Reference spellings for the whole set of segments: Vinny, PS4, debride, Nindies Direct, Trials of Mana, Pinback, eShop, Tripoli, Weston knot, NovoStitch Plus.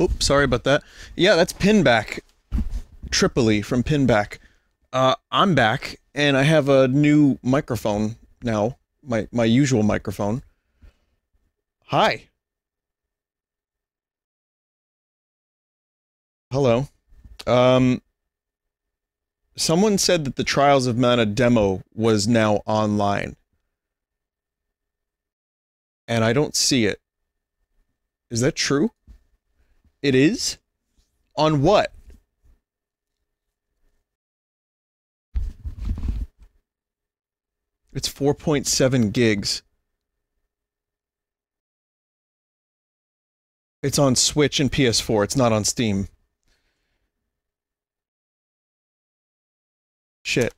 Oops, sorry about that. Yeah, that's Pinback. Tripoli from Pinback. I'm back, and I have a new microphone now. My usual microphone. Hi. Hello. Someone said that the Trials of Mana demo was now online. And I don't see it. Is that true? It is? On what? It's 4.7 gigs. It's on Switch and PS4, it's not on Steam. Shit.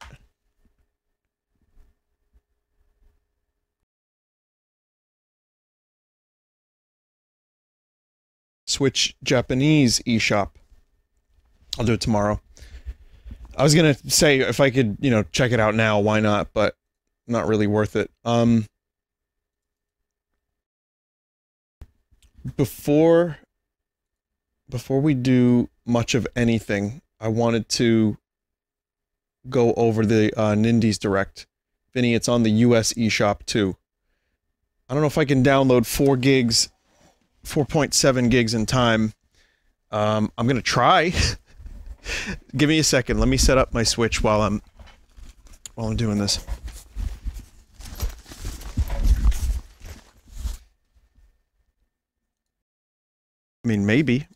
Switch Japanese eShop. I'll do it tomorrow. I was gonna say, if I could, you know, check it out now, why not, but not really worth it. Before we do much of anything, I wanted to go over the Nindies Direct. Vinny, it's on the US eShop too. I don't know if I can download 4.7 gigs in time. I'm gonna try. Give me a second. Let me set up my Switch while I'm doing this. I mean, maybe.